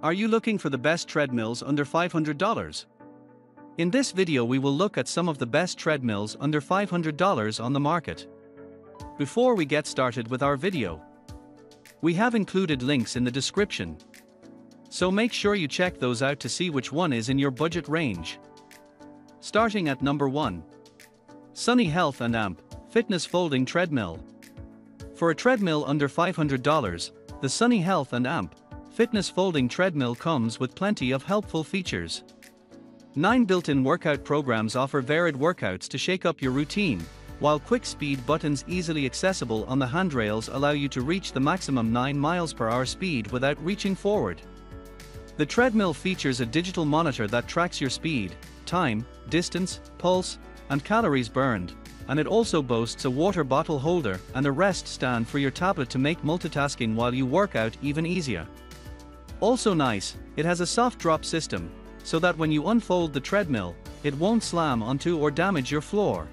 Are you looking for the best treadmills under $500? In this video we will look at some of the best treadmills under $500 on the market. Before we get started with our video, we have included links in the description, so make sure you check those out to see which one is in your budget range. Starting at number 1. Sunny Health & Amp Fitness Folding Treadmill. For a treadmill under $500, the Sunny Health & Amp Fitness Folding Treadmill comes with plenty of helpful features. 9 built-in workout programs offer varied workouts to shake up your routine, while quick speed buttons easily accessible on the handrails allow you to reach the maximum 9 miles per hour speed without reaching forward. The treadmill features a digital monitor that tracks your speed, time, distance, pulse, and calories burned, and it also boasts a water bottle holder and a rest stand for your tablet to make multitasking while you work out even easier. Also nice, it has a soft drop system, so that when you unfold the treadmill, it won't slam onto or damage your floor.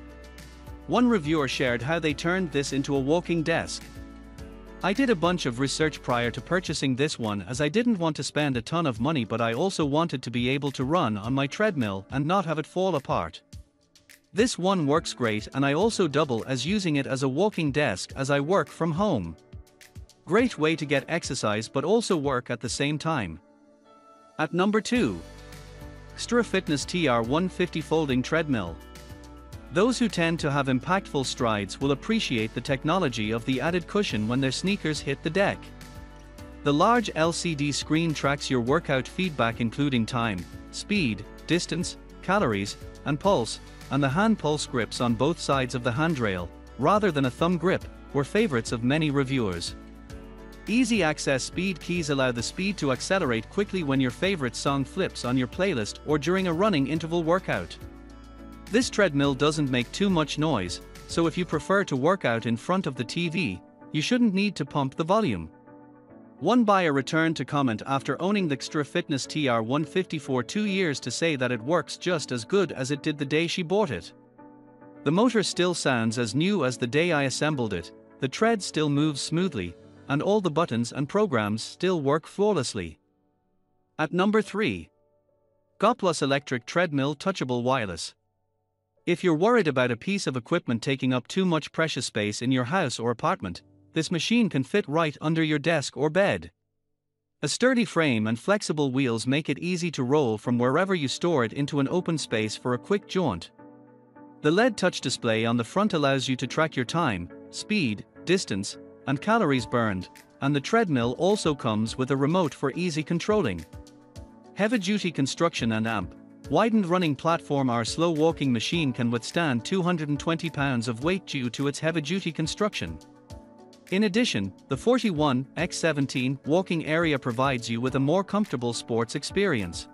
One reviewer shared how they turned this into a walking desk. I did a bunch of research prior to purchasing this one as I didn't want to spend a ton of money, but I also wanted to be able to run on my treadmill and not have it fall apart. This one works great, and I also double as using it as a walking desk as I work from home. Great way to get exercise but also work at the same time. At number 2. Xterra Fitness TR150 Folding Treadmill. Those who tend to have impactful strides will appreciate the technology of the added cushion when their sneakers hit the deck. The large LCD screen tracks your workout feedback including time, speed, distance, calories, and pulse, and the hand pulse grips on both sides of the handrail, rather than a thumb grip, were favorites of many reviewers. Easy access speed keys allow the speed to accelerate quickly when your favorite song flips on your playlist or during a running interval workout. This treadmill doesn't make too much noise, so if you prefer to work out in front of the TV, you shouldn't need to pump the volume. One buyer returned to comment after owning the Xterra Fitness TR150 for 2 years to say that it works just as good as it did the day she bought it. The motor still sounds as new as the day I assembled it, the tread still moves smoothly, and all the buttons and programs still work flawlessly. At number 3. Goplus Electric Treadmill Touchable Wireless. If you're worried about a piece of equipment taking up too much precious space in your house or apartment, this machine can fit right under your desk or bed. A sturdy frame and flexible wheels make it easy to roll from wherever you store it into an open space for a quick jaunt. The LED touch display on the front allows you to track your time, speed, distance, and calories burned, and the treadmill also comes with a remote for easy controlling. Heavy-duty construction and amp. Widened running platform. Our slow walking machine can withstand 220 pounds of weight due to its heavy-duty construction. In addition, the 41x17 walking area provides you with a more comfortable sports experience.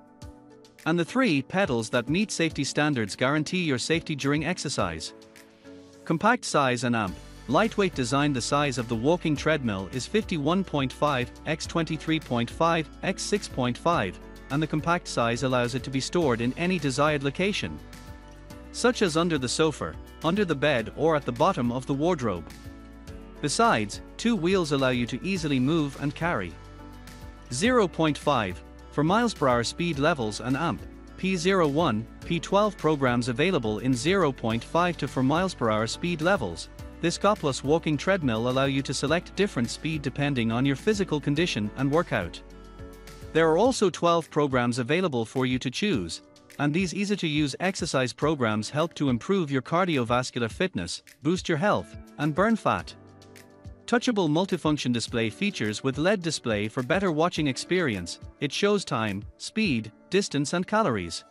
And the 3 pedals that meet safety standards guarantee your safety during exercise. Compact size and amp. Lightweight design. The size of the walking treadmill is 51.5x23.5x6.5. and the compact size allows it to be stored in any desired location, such as under the sofa, under the bed, or at the bottom of the wardrobe. Besides, 2 wheels allow you to easily move and carry. 0.5 for miles per hour speed levels and amp. P01, P12 programs available in 0.5 to 4 miles per hour speed levels. This Goplus walking treadmill allow you to select different speed depending on your physical condition and workout. There are also 12 programs available for you to choose, and these easy-to-use exercise programs help to improve your cardiovascular fitness, boost your health, and burn fat. Touchable multifunction display features with LED display for better watching experience. It shows time, speed, distance, and calories.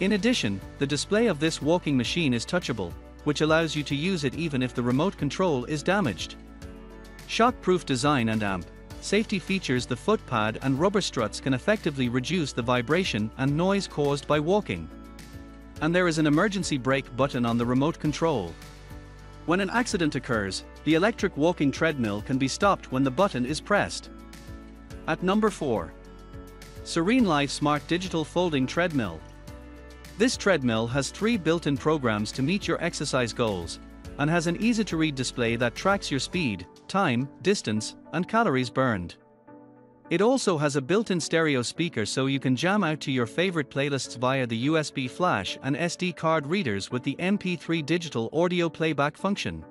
In addition, the display of this walking machine is touchable, which allows you to use it even if the remote control is damaged. Shockproof design and amp. Safety features. The foot pad and rubber struts can effectively reduce the vibration and noise caused by walking. And there is an emergency brake button on the remote control. When an accident occurs, the electric walking treadmill can be stopped when the button is pressed. At number 4. Serene Life Smart Digital Folding Treadmill. This treadmill has 3 built-in programs to meet your exercise goals, and has an easy-to-read display that tracks your speed, time, distance, and calories burned. It also has a built-in stereo speaker so you can jam out to your favorite playlists via the USB flash and SD card readers with the MP3 digital audio playback function.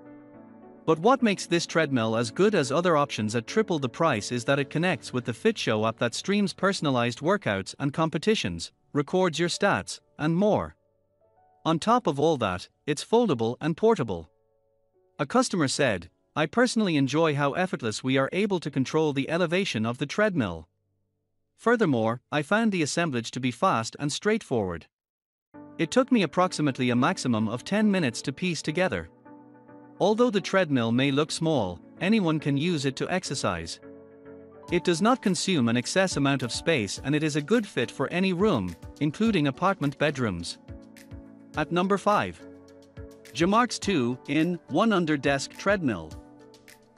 But what makes this treadmill as good as other options at triple the price is that it connects with the FitShow app that streams personalized workouts and competitions, records your stats, and more. On top of all that, it's foldable and portable. A customer said, "I personally enjoy how effortless we are able to control the elevation of the treadmill. Furthermore, I found the assemblage to be fast and straightforward. It took me approximately a maximum of 10 minutes to piece together." Although the treadmill may look small, anyone can use it to exercise. It does not consume an excess amount of space and it is a good fit for any room, including apartment bedrooms. At number 5. Jamarx 2-in-1 Under-Desk Treadmill.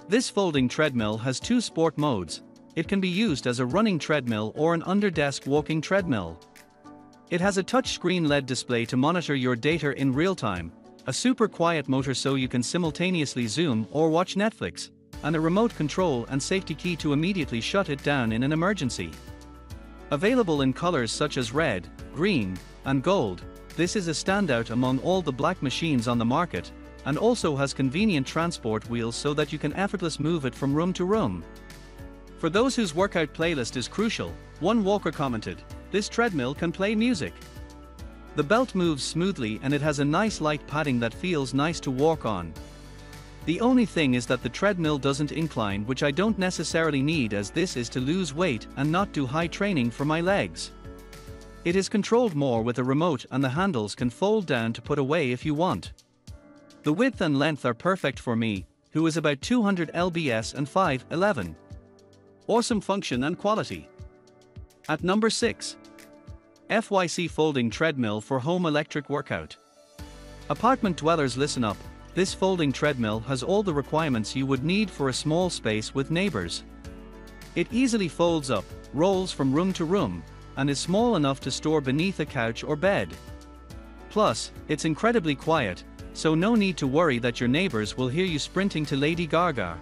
This folding treadmill has two sport modes. It can be used as a running treadmill or an under-desk walking treadmill. It has a touchscreen LED display to monitor your data in real time, a super quiet motor so you can simultaneously zoom or watch Netflix, and a remote control and safety key to immediately shut it down in an emergency. Available in colors such as red, green, and gold, this is a standout among all the black machines on the market, and also has convenient transport wheels so that you can effortlessly move it from room to room. For those whose workout playlist is crucial, one walker commented, "This treadmill can play music." The belt moves smoothly and it has a nice light padding that feels nice to walk on. The only thing is that the treadmill doesn't incline, which I don't necessarily need as this is to lose weight and not do high training for my legs. It is controlled more with a remote and the handles can fold down to put away if you want. The width and length are perfect for me, who is about 200 lbs and 5'11". Awesome function and quality. At number 6. FYC Folding Treadmill for Home Electric Workout. Apartment dwellers, listen up, this folding treadmill has all the requirements you would need for a small space with neighbors. It easily folds up, rolls from room to room, and is small enough to store beneath a couch or bed. Plus, it's incredibly quiet, so no need to worry that your neighbors will hear you sprinting to Lady Gaga.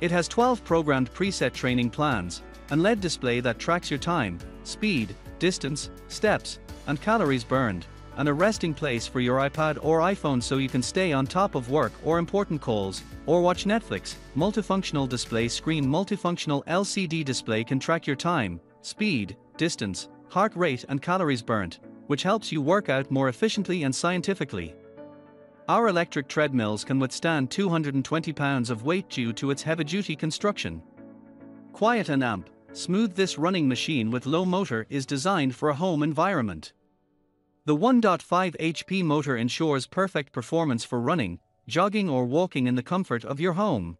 It has 12 programmed preset training plans, and LED display that tracks your time, speed, distance, steps, and calories burned, and a resting place for your iPad or iPhone so you can stay on top of work or important calls, or watch Netflix. Multifunctional display screen. Multifunctional LCD display can track your time, speed, distance, heart rate and calories burnt, which helps you work out more efficiently and scientifically. Our electric treadmills can withstand 220 pounds of weight due to its heavy-duty construction. Quiet and amp. Smooth. This running machine with low motor is designed for a home environment. The 1.5 HP motor ensures perfect performance for running, jogging or walking in the comfort of your home.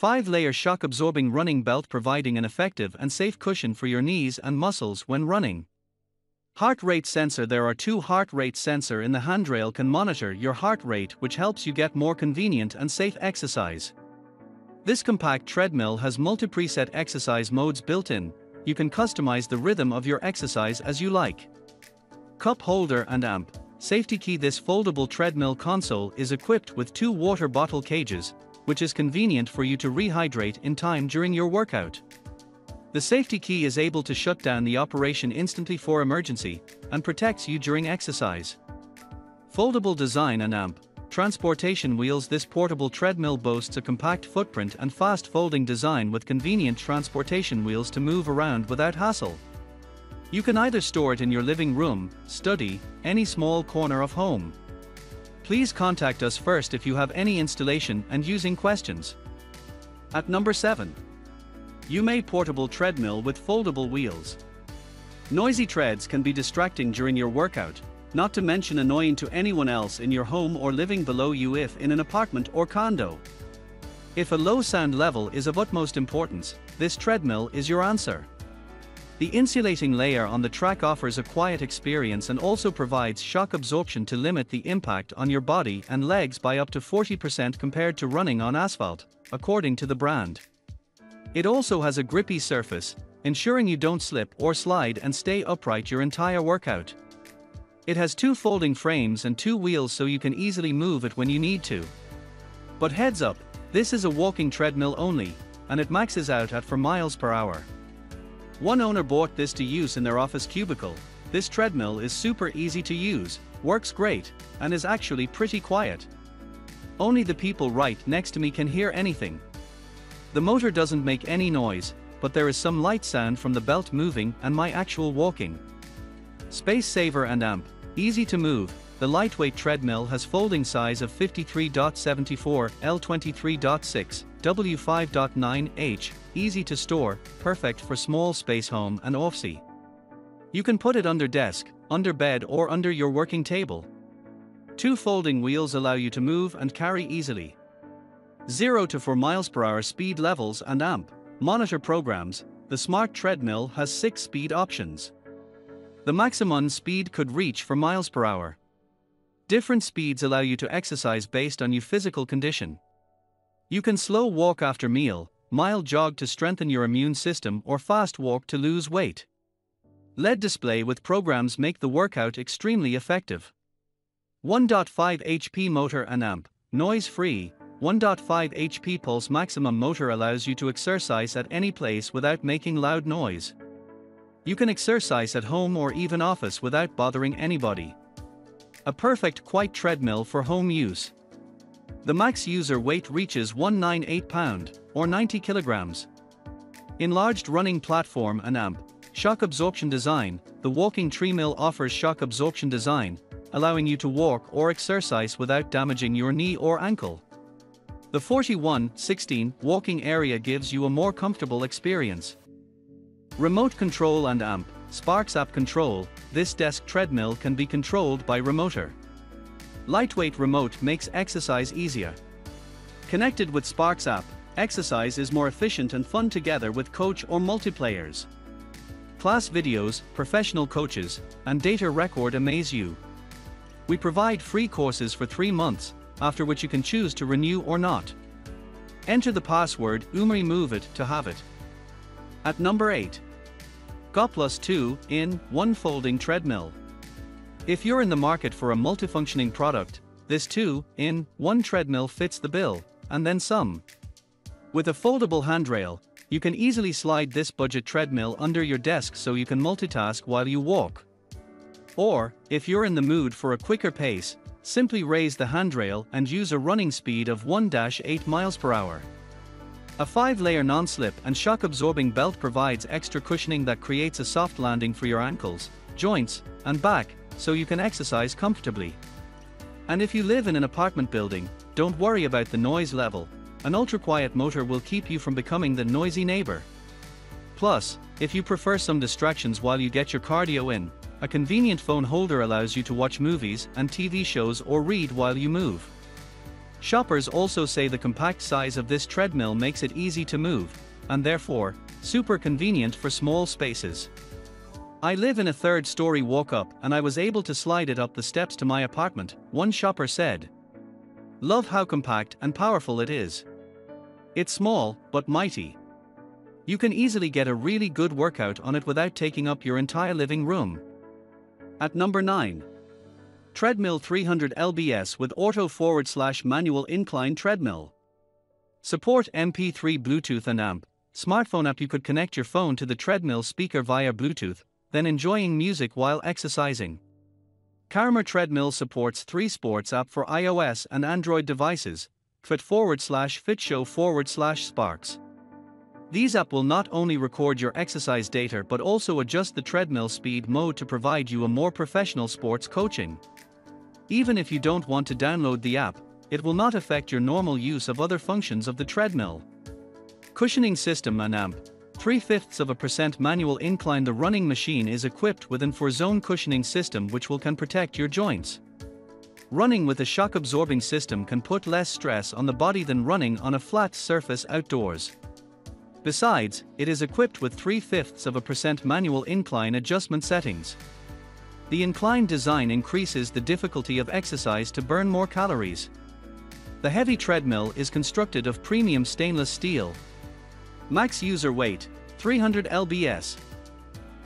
5-layer shock-absorbing running belt providing an effective and safe cushion for your knees and muscles when running. Heart rate sensor. There are two heart rate sensors in the handrail can monitor your heart rate, which helps you get more convenient and safe exercise. This compact treadmill has multi-preset exercise modes built in. You can customize the rhythm of your exercise as you like. Cup holder and amp. Safety key. This foldable treadmill console is equipped with two water bottle cages, which is convenient for you to rehydrate in time during your workout. The safety key is able to shut down the operation instantly for emergency, and protects you during exercise. Foldable design and amp. Transportation wheels. This portable treadmill boasts a compact footprint and fast folding design with convenient transportation wheels to move around without hassle. You can either store it in your living room, study, any small corner of home. Please contact us first if you have any installation and using questions. At number 7. Yume Portable Treadmill with Foldable Wheels. Noisy treads can be distracting during your workout, not to mention annoying to anyone else in your home or living below you if in an apartment or condo. If a low sound level is of utmost importance, this treadmill is your answer. The insulating layer on the track offers a quiet experience and also provides shock absorption to limit the impact on your body and legs by up to 40% compared to running on asphalt, according to the brand. It also has a grippy surface, ensuring you don't slip or slide and stay upright your entire workout. It has two folding frames and two wheels so you can easily move it when you need to. But heads up, this is a walking treadmill only, and it maxes out at 4 miles per hour. One owner bought this to use in their office cubicle. This treadmill is super easy to use, works great, and is actually pretty quiet. Only the people right next to me can hear anything. The motor doesn't make any noise, but there is some light sound from the belt moving and my actual walking. Space saver and amp, easy to move. The lightweight treadmill has folding size of 53.74 L23.6 W5.9H, easy to store, perfect for small space home and office. You can put it under desk, under bed or under your working table. Two folding wheels allow you to move and carry easily. 0 to 4 miles per hour speed levels and amp. Monitor programs. The smart treadmill has 6 speed options. The maximum speed could reach 4 miles per hour. Different speeds allow you to exercise based on your physical condition. You can slow walk after meal, mild jog to strengthen your immune system or fast walk to lose weight. LED display with programs make the workout extremely effective. 1.5 HP motor and amp, noise free. 1.5 HP pulse maximum motor allows you to exercise at any place without making loud noise. You can exercise at home or even office without bothering anybody. A perfect quiet treadmill for home use. The max user weight reaches 198 pound, or 90 kilograms. Enlarged running platform and amp, shock absorption design. The walking treadmill offers shock absorption design, allowing you to walk or exercise without damaging your knee or ankle. The 41/16 walking area gives you a more comfortable experience. Remote control and amp, Sparks app control. This desk treadmill can be controlled by remoter. Lightweight remote makes exercise easier. Connected with Sparks app, exercise is more efficient and fun together with coach or multiplayers. Class videos, professional coaches, and data record amaze you. We provide free courses for 3 months, after which you can choose to renew or not. Enter the password remove it to have it. At number 8. Goplus 2-in-1 folding treadmill. If you're in the market for a multifunctioning product, this 2-in-1 treadmill fits the bill, and then some. With a foldable handrail, you can easily slide this budget treadmill under your desk so you can multitask while you walk. Or, if you're in the mood for a quicker pace, simply raise the handrail and use a running speed of 1.8 miles per hour. A 5-layer non-slip and shock-absorbing belt provides extra cushioning that creates a soft landing for your ankles, joints, and back, so you can exercise comfortably. And if you live in an apartment building, don't worry about the noise level. An ultra-quiet motor will keep you from becoming the noisy neighbor. Plus, if you prefer some distractions while you get your cardio in, a convenient phone holder allows you to watch movies and TV shows or read while you move. Shoppers also say the compact size of this treadmill makes it easy to move, and therefore, super convenient for small spaces. I live in a 3rd-story walk-up and I was able to slide it up the steps to my apartment, one shopper said. Love how compact and powerful it is. It's small, but mighty. You can easily get a really good workout on it without taking up your entire living room. At number 9. Treadmill 300 LBS with auto /manual incline treadmill. Support MP3 Bluetooth and amp. Smartphone app. You could connect your phone to the treadmill speaker via Bluetooth, then enjoying music while exercising. Karma treadmill supports 3 sports app for iOS and Android devices, fit /fitshow /sparks. These apps will not only record your exercise data but also adjust the treadmill speed mode to provide you a more professional sports coaching. Even if you don't want to download the app, it will not affect your normal use of other functions of the treadmill. Cushioning system and amp. 3/5% manual incline. The running machine is equipped with an 4-zone cushioning system which can protect your joints. Running with a shock-absorbing system can put less stress on the body than running on a flat surface outdoors. Besides, it is equipped with 3/5% manual incline adjustment settings. The incline design increases the difficulty of exercise to burn more calories. The heavy treadmill is constructed of premium stainless steel. Max user weight, 300 lbs.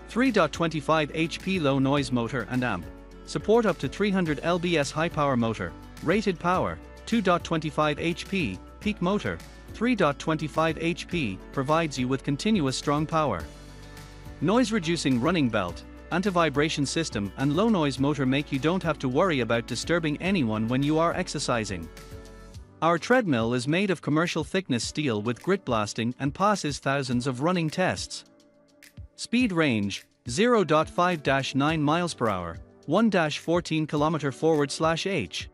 3.25 HP low noise motor and amp. Support up to 300 lbs high power motor, rated power, 2.25 HP, peak motor. 3.25 HP provides you with continuous strong power. Noise reducing running belt, anti-vibration system and low noise motor make you don't have to worry about disturbing anyone when you are exercising. Our treadmill is made of commercial thickness steel with grit blasting and passes thousands of running tests. Speed range, 0.5-9 miles per hour, 1-14 km /h.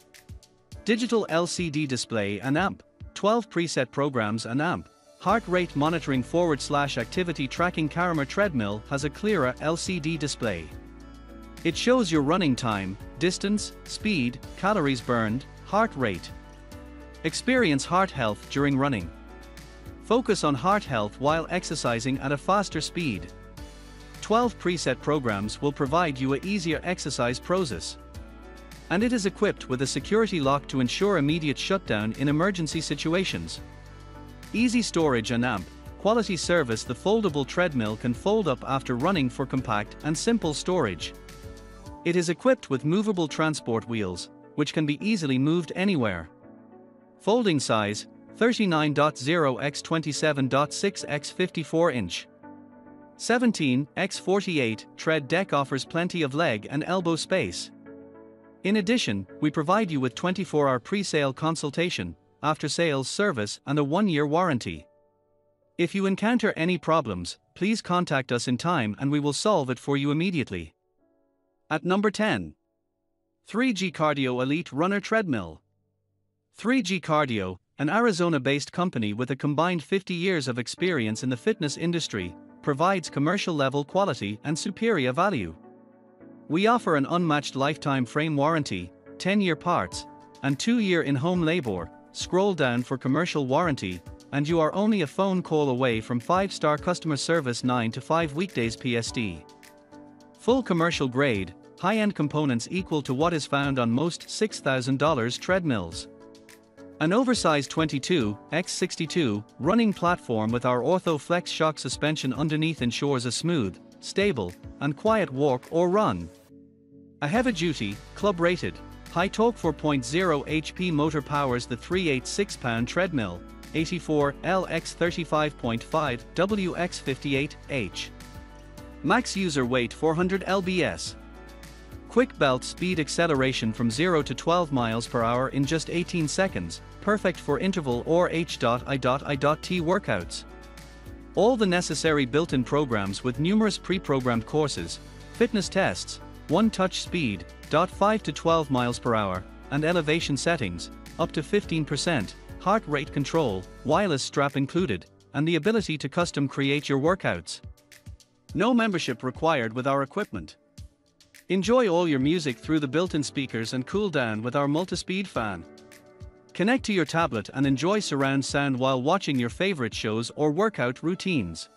Digital LCD display and amp, 12 preset programs and amp. Heart rate monitoring / activity tracking. Karma treadmill has a clearer LCD display. It shows your running time, distance, speed, calories burned, heart rate. Experience heart health during running. Focus on heart health while exercising at a faster speed. 12 preset programs will provide you an easier exercise process. And it is equipped with a security lock to ensure immediate shutdown in emergency situations. Easy storage and amp, quality service. The foldable treadmill can fold up after running for compact and simple storage. It is equipped with movable transport wheels, which can be easily moved anywhere. Folding size, 39.0 x 27.6 x 54 inch. 17 x 48. Tread deck offers plenty of leg and elbow space. In addition, we provide you with 24-hour pre-sale consultation, after-sales service and a 1-year warranty. If you encounter any problems, please contact us in time and we will solve it for you immediately. At number 10. 3G Cardio Elite Runner Treadmill. 3G Cardio, an Arizona-based company with a combined 50 years of experience in the fitness industry, provides commercial-level quality and superior value. We offer an unmatched lifetime frame warranty, 10-year parts, and 2-year in-home labor. Scroll down for commercial warranty, and you are only a phone call away from 5-star customer service 9 to 5 weekdays PST. Full commercial grade, high-end components equal to what is found on most $6,000 treadmills. An oversized 22x62 running platform with our OrthoFlex shock suspension underneath ensures a smooth, stable, and quiet walk or run. A heavy-duty, club-rated, high torque 4.0 HP motor powers the 386-pound treadmill, 84 LX 35.5 WX 58H. Max user weight 400 lbs. Quick belt speed acceleration from 0 to 12 miles per hour in just 18 seconds, perfect for interval or HIIT workouts. All the necessary built-in programs with numerous pre-programmed courses, fitness tests, one-touch speed, 0.5 to 12 miles per hour, and elevation settings, up to 15%, heart rate control, wireless strap included, and the ability to custom create your workouts. No membership required with our equipment. Enjoy all your music through the built-in speakers and cool down with our multi-speed fan. Connect to your tablet and enjoy surround sound while watching your favorite shows or workout routines.